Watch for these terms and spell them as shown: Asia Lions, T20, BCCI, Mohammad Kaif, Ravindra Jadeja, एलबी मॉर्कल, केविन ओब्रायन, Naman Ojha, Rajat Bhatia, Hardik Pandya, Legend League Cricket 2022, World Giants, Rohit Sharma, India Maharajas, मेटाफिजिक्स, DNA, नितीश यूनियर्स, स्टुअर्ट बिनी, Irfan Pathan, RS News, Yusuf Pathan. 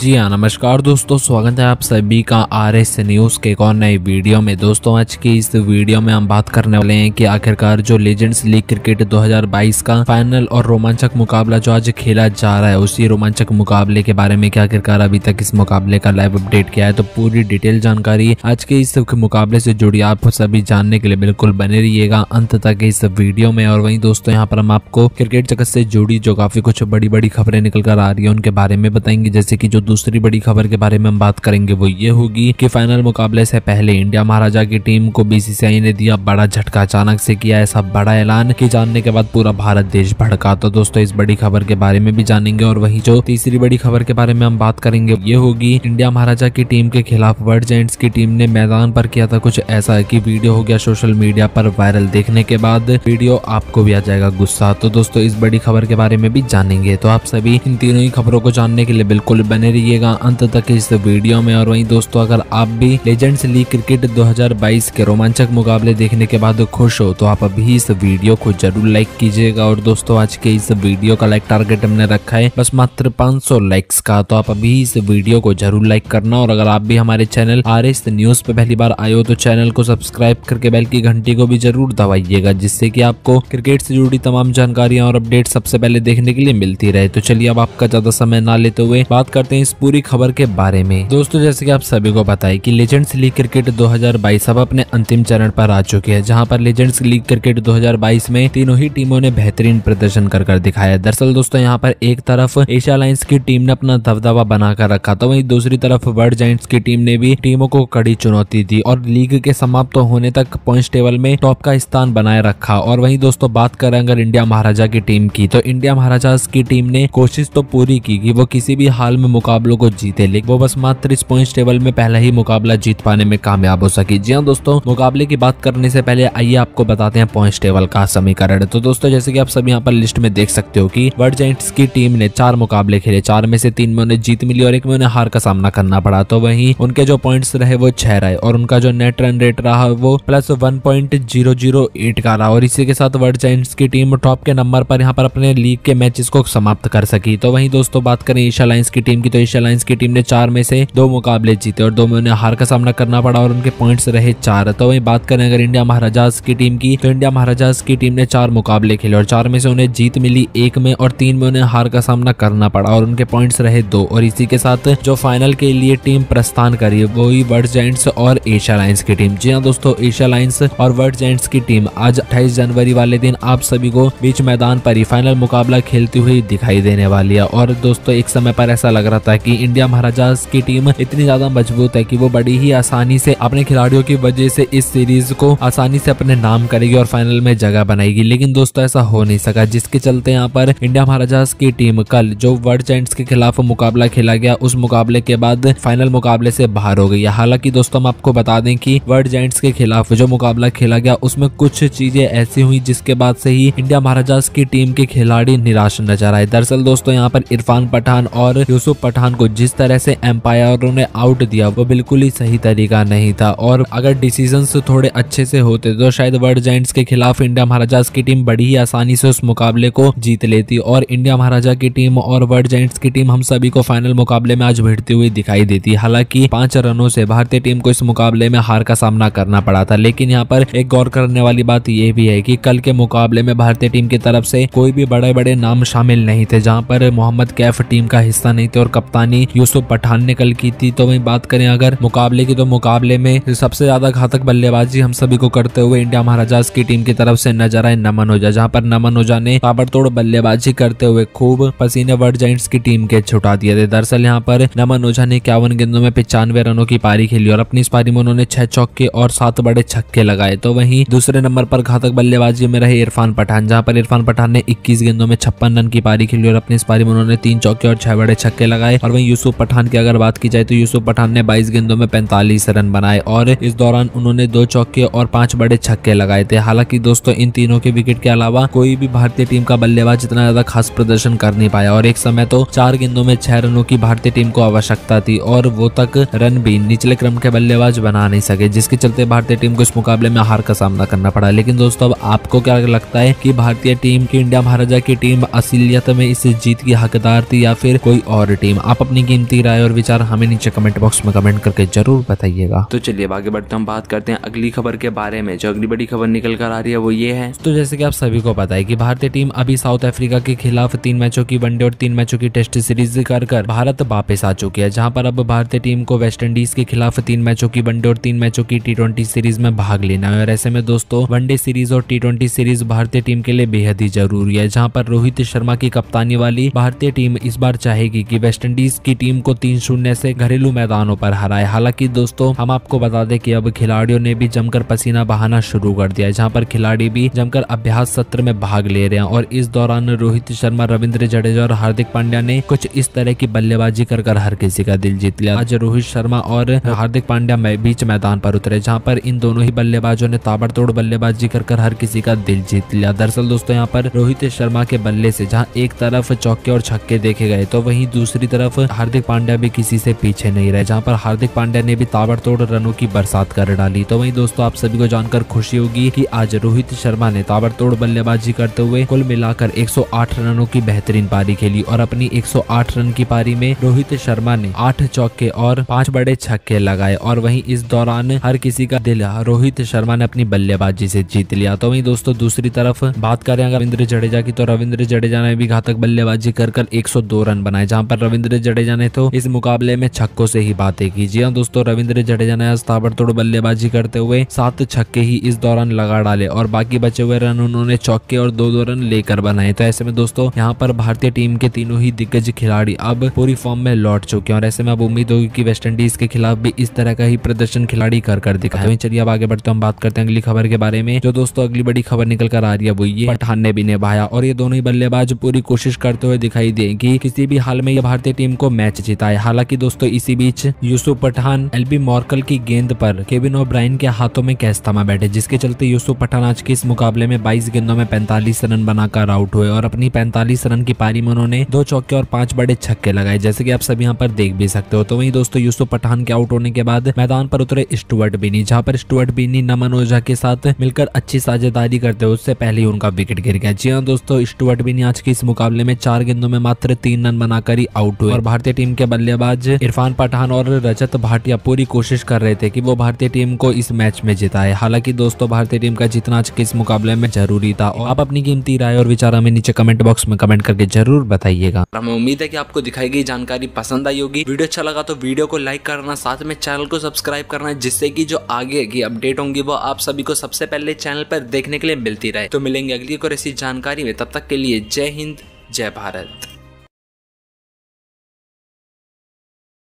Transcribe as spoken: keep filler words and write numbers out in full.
जी हाँ, नमस्कार दोस्तों, स्वागत है आप सभी का आर एस न्यूज़ के एक और नए वीडियो में। दोस्तों आज की इस वीडियो में हम बात करने वाले हैं कि आखिरकार जो लेजेंड्स लीग क्रिकेट दो हज़ार बाईस का फाइनल और रोमांचक मुकाबला जो आज खेला जा रहा है, उसी रोमांचक मुकाबले के बारे में क्या आखिरकार अभी तक इस मुकाबले का लाइव अपडेट किया है, तो पूरी डिटेल जानकारी आज के इस मुकाबले से जुड़ी आप सभी जानने के लिए बिल्कुल बने रहिएगा अंत तक इस वीडियो में। और वहीं दोस्तों यहाँ पर हम आपको क्रिकेट जगत से जुड़ी जो काफी कुछ बड़ी बड़ी खबरें निकल कर आ रही है उनके बारे में बताएंगे। जैसे कि जो दूसरी बड़ी खबर के बारे में हम बात करेंगे वो ये होगी कि फाइनल मुकाबले से पहले इंडिया महाराजा की टीम को बीसीसीआई ने दिया बड़ा झटका, अचानक से किया ऐसा बड़ा ऐलान कि जानने के बाद पूरा भारत देश भड़का। तो दोस्तों इस बड़ी खबर के बारे में भी जानेंगे। और वहीं जो तीसरी बड़ी खबर के बारे में हम बात करेंगे ये होगी इंडिया महाराजा की टीम के खिलाफ वर्ल्ड जायंट्स की टीम ने मैदान पर किया था कुछ ऐसा की वीडियो हो गया सोशल मीडिया पर वायरल, देखने के बाद वीडियो आपको भी आ जाएगा गुस्सा। तो दोस्तों इस बड़ी खबर के बारे में भी जानेंगे। तो आप सभी इन तीनों ही खबरों को जानने के लिए बिल्कुल बने रहिएगा अंत तक इस वीडियो में। और वहीं दोस्तों अगर आप भी लेजेंड्स लीग क्रिकेट दो हज़ार बाईस के रोमांचक मुकाबले देखने के बाद खुश हो तो आप अभी इस वीडियो को जरूर लाइक कीजिएगा। और दोस्तों आज के इस वीडियो का लाइक टारगेट हमने रखा है बस मात्र पाँच सौ लाइक्स का, तो आप अभी इस वीडियो को जरूर लाइक करना। और अगर आप भी हमारे चैनल आर एस न्यूज पे पहली बार आए हो तो चैनल को सब्सक्राइब करके बेल की घंटी को भी जरूर दबाइएगा, जिससे की आपको क्रिकेट से जुड़ी तमाम जानकारियां और अपडेट सबसे पहले देखने के लिए मिलती रहे। तो चलिए अब आपका ज्यादा समय ना लेते हुए बात करते हैं इस पूरी खबर के बारे में। दोस्तों जैसे कि आप सभी को पता है कि लेजेंड्स लीग क्रिकेट दो हज़ार बाईस अब अपने अंतिम चरण पर आ चुकी है, जहां पर लेजेंड्स लीग क्रिकेट दो हज़ार बाईस में तीनों ही टीमों ने बेहतरीन प्रदर्शन कर कर दिखाया। दरअसल दोस्तों यहां पर एक तरफ एशिया लाइन्स की टीम ने अपना दबदबा बनाकर रखा था, वहीं दूसरी तरफ वर्ल्ड जायंट्स की टीम ने भी टीमों को कड़ी चुनौती दी और लीग के समाप्त होने तक पॉइंट टेबल में टॉप का स्थान बनाए रखा। और वहीं दोस्तों बात करें अगर इंडिया महाराजा की टीम की, तो इंडिया महाराजास की टीम ने कोशिश तो पूरी की कि वो किसी भी हाल में मुकाबलों को जीते, लेकिन वो बस मात्र इस पॉइंट टेबल में पहला ही मुकाबला जीत पाने में कामयाब हो सकी। जी हाँ दोस्तों, मुकाबले की बात करने से पहले आइए आपको बताते हैं पॉइंट टेबल का समीकरण। तो दोस्तों जैसे कि आप सब यहाँ पर लिस्ट में देख सकते हो कि वर्ल्ड जायंट्स की टीम ने चार मुकाबले खेले, चार में से तीन में उन्हें जीत मिली और एक में उन्हें हार का सामना करना पड़ा। तो वहीं उनके जो पॉइंट्स रहे वो छह रहे और उनका जो नेट रन रेट रहा वो plus one point zero zero eight का रहा। और इसी के साथ वर्ल्ड जायंट्स की टीम टॉप के नंबर पर यहाँ पर अपने लीग के मैचेस को समाप्त कर सकी। तो वहीं दोस्तों बात करें एशिया लाइन्स की टीम की, तो एशिया लाइन्स की टीम ने चार में से दो मुकाबले जीते और दो में उन्हें हार का सामना करना पड़ा और उनके पॉइंट्स रहे चार। तो वहीं बात करें अगर इंडिया महाराजास की टीम की, तो इंडिया महाराजास की टीम ने चार मुकाबले खेले और चार में से उन्हें जीत मिली एक में और तीन में उन्हें हार का सामना करना पड़ा और उनके पॉइंट्स रहे दो। और इसी के साथ जो फाइनल के लिए टीम प्रस्थान करी वो ही वर्ल्ड जायंट्स और एशिया लाइन्स की टीम। जी हाँ दोस्तों, एशिया लाइन्स और वर्ल्ड जायंट्स की टीम आज अट्ठाईस जनवरी वाले दिन आप सभी को बीच मैदान पर ही फाइनल मुकाबला खेलती हुई दिखाई देने वाली है। और दोस्तों एक समय पर ऐसा लग रहा था कि इंडिया महाराजास की टीम इतनी ज्यादा मजबूत है कि वो बड़ी ही आसानी से अपने खिलाड़ियों की वजह से इस सीरीज को आसानी से अपने नाम करेगी और फाइनल में जगह बनाएगी, लेकिन दोस्तों ऐसा हो नहीं सका, जिसके चलते यहाँ पर इंडिया महाराजास की टीम कल जो वर्ल्ड जायंट्स के खिलाफ मुकाबला खेला गया उस मुकाबले के बाद फाइनल मुकाबले से बाहर हो गई। हालांकि दोस्तों हम आपको बता दें कि वर्ल्ड जायंट्स के खिलाफ जो मुकाबला खेला गया उसमें कुछ चीजें ऐसी हुई जिसके बाद से ही इंडिया महाराजास की टीम के खिलाड़ी निराश नजर आए। दरअसल दोस्तों यहाँ पर इरफान पठान और यूसुफ पठान को जिस तरह से एम्पायरों ने आउट दिया वो बिल्कुल ही सही तरीका नहीं था, और अगर डिसीजंस थोड़े अच्छे से होते तो शायद वर्ल्ड जायंट्स के खिलाफ इंडिया महाराजास की टीम बड़ी ही आसानी से उस मुकाबले को जीत लेती और इंडिया महाराजा की टीम और वर्ल्ड जायंट्स की टीम हम सभी को फाइनल मुकाबले में आज भिड़ती हुई दिखाई देती। हालांकि पांच रनों से भारतीय टीम को इस मुकाबले में हार का सामना करना पड़ा था, लेकिन यहाँ पर एक गौर करने वाली बात यह भी है कि कल के मुकाबले में भारतीय टीम की तरफ से कोई भी बड़े बड़े नाम शामिल नहीं थे, जहाँ पर मोहम्मद कैफ टीम का हिस्सा नहीं थे और कप्तानी यूसुफ पठान ने कल की थी। तो वहीं बात करें अगर मुकाबले की, तो मुकाबले में सबसे ज्यादा घातक बल्लेबाजी हम सभी को करते हुए इंडिया महाराजास की टीम की तरफ से नजर आए नमन ओझा, जहां पर नमन ओझा ने ताबड़तोड़ बल्लेबाजी करते हुए खूब पसीने वर्ल्ड जायंट्स की टीम के छुटा दिए थे। दरअसल यहाँ पर नमन ओझा ने इक्यावन गेंदों में पिचानवे रनों की पारी खेली और अपनी इस पारी में उन्होंने छह चौके और सात बड़े छक्के लगाए। तो वहीं दूसरे नंबर पर घातक बल्लेबाजी में रहे इरफान पठान, जहाँ पर इरफान पठान ने इक्कीस गेंदों में छप्पन रन की पारी खेली और अपनी इस पारी में उन्होंने तीन चौके और छह बड़े छक्के लगाए। और वहीं यूसुफ पठान की अगर बात की जाए तो यूसुफ पठान ने बाईस गेंदों में पैंतालीस रन बनाए और इस दौरान उन्होंने दो चौके और पांच बड़े छक्के लगाए थे। हालांकि दोस्तों इन तीनों के विकेट के अलावा कोई भी भारतीय टीम का बल्लेबाज इतना ज्यादा खास प्रदर्शन कर नहीं पाया और एक समय तो चार गेंदों में छह रनों की भारतीय टीम को आवश्यकता थी और वो तक रन भी निचले क्रम के बल्लेबाज बना नहीं सके, जिसके चलते भारतीय टीम को इस मुकाबले में हार का सामना करना पड़ा। लेकिन दोस्तों अब आपको क्या लगता है कि भारतीय टीम की, इंडिया महाराजा की टीम असलियत में इस जीत की हकदार थी या फिर कोई और टीम? आप अपनी कीमती राय और विचार हमें नीचे कमेंट बॉक्स में कमेंट करके जरूर बताइएगा। तो चलिए आगे बढ़ते हम बात करते हैं अगली खबर के बारे में। जो अगली बड़ी खबर निकल कर आ रही है वो ये है, तो जैसे कि आप सभी को पता है कि भारतीय टीम अभी साउथ अफ्रीका के खिलाफ तीन मैचों की वनडे और तीन मैचों की टेस्ट सीरीज कर कर भारत वापस आ चुकी है, जहां पर अब भारतीय टीम को वेस्टइंडीज के खिलाफ तीन मैचों की वनडे और तीन मैचों की टी ट्वेंटी सीरीज में भाग लेना है। और ऐसे में दोस्तों वनडे सीरीज और टी ट्वेंटी सीरीज भारतीय टीम के लिए बेहद ही जरूरी है, जहां पर रोहित शर्मा की कप्तानी वाली भारतीय टीम इस बार चाहेगी कि वेस्टइंडीज की टीम को तीन शून्य से घरेलू मैदानों पर हराए। हालांकि दोस्तों हम आपको बता दें कि अब खिलाड़ियों ने भी जमकर पसीना बहाना शुरू कर दिया है, जहां पर खिलाड़ी भी जमकर अभ्यास सत्र में भाग ले रहे हैं। और इस दौरान रोहित शर्मा, रविंद्र जडेजा और हार्दिक पांड्या ने कुछ इस तरह की बल्लेबाजी कर कर हर किसी का दिल जीत लिया। आज रोहित शर्मा और हार्दिक पांड्या बीच मैदान पर उतरे, जहां पर इन दोनों ही बल्लेबाजों ने ताबड़तोड़ बल्लेबाजी कर कर हर किसी का दिल जीत लिया। दरअसल दोस्तों यहाँ पर रोहित शर्मा के बल्ले से जहाँ एक तरफ चौके और छक्के देखे गए, तो वहीं दूसरी तरफ हार्दिक पांड्या भी किसी से पीछे नहीं रहे, जहाँ पर हार्दिक पांड्या ने भी ताबड़तोड़ रनों की बरसात कर डाली। तो वहीं दोस्तों आप सभी को जानकर खुशी होगी कि आज रोहित शर्मा ने ताबड़तोड़ बल्लेबाजी करते हुए कुल मिलाकर एक सौ आठ रनों की बेहतरीन पारी खेली और अपनी एक सौ आठ रन की पारी में रोहित शर्मा ने आठ चौके और पांच बड़े छक्के लगाए। और वहीं इस दौरान हर किसी का दिल रोहित शर्मा ने अपनी बल्लेबाजी से जीत लिया। तो वहीं दोस्तों दूसरी तरफ बात करें अगर रविंद्र जडेजा की, तो रविंद्र जडेजा ने भी घातक बल्लेबाजी कर कर एक सौ दो रन बनाए, जहां पर रविंद्र जडेजा ने तो इस मुकाबले में छक्कों से ही बातें की। जी हाँ दोस्तों, रविंद्र जडेजा ने आज ताबड़तोड़ बल्लेबाजी करते हुए सात छक्के ही इस दौरान लगा डाले और बाकी बचे हुए रन उन्होंने चौके और दो दो रन लेकर बनाए। तो ऐसे में दोस्तों यहाँ पर भारतीय टीम के तीनों ही दिग्गज खिलाड़ी अब पूरी फॉर्म में लौट चुके हैं और ऐसे में अब उम्मीद होगी कि वेस्टइंडीज के खिलाफ भी इस तरह का ही प्रदर्शन खिलाड़ी कर कर दिखाए। तो चलिए अब आगे बढ़ते हम बात करते हैं अगली खबर के बारे में। जो दोस्तों अगली बड़ी खबर निकल कर आ रही है वो ये, पठान ने भी निभाया और ये दोनों ही बल्लेबाज पूरी कोशिश करते हुए दिखाई दिए कि किसी भी हाल में ये भारतीय टीम को मैच जिताए। हालांकि दोस्तों इसी बीच यूसुफ पठान एलबी मॉर्कल की गेंद पर केविन ओब्रायन के हाथों में कैच थमा बैठे, जिसके चलते यूसुफ पठान आज के इस मुकाबले में बाईस गेंदों में पैंतालीस रन बनाकर आउट हुए और अपनी पैंतालीस रन की पारी में उन्होंने दो चौके और पांच बड़े छक्के लगाए, जैसे कि आप सब यहाँ पर देख भी सकते हो। तो वहीं दोस्तों यूसुफ पठान के आउट होने के बाद मैदान पर उतरे स्टुअर्ट बिनी, जहाँ पर स्टुअर्ट बिनी नमन ओझा के साथ मिलकर अच्छी साझेदारी करते हुए उससे पहले ही उनका विकेट गिर गया। जी हाँ दोस्तों, स्टुअर्ट बिनी आज के इस मुकाबले में चार गेंदों में मात्र तीन रन बनाकर ही आउट हुए और भारतीय टीम के बल्लेबाज इरफान पठान और रजत भाटिया पूरी कोशिश कर रहे थे कि वो भारतीय टीम को इस मैच में जिताए। हालांकि दोस्तों भारतीय टीम का जितना आज के इस मुकाबले में जरूरी था। और आप अपनी कीमती राय और विचार हमें नीचे कमेंट बॉक्स में कमेंट करके जरूर बताइएगा। हमें उम्मीद है कि आपको दिखाई गई जानकारी पसंद आई होगी। वीडियो अच्छा लगा तो वीडियो को लाइक करना, साथ में चैनल को सब्सक्राइब करना, जिससे कि जो आगे की अपडेट होंगी वो आप सभी को सबसे पहले चैनल पर देखने के लिए मिलती रहे। तो मिलेंगे अगली और ऐसी जानकारी में, तब तक के लिए जय हिंद, जय भारत।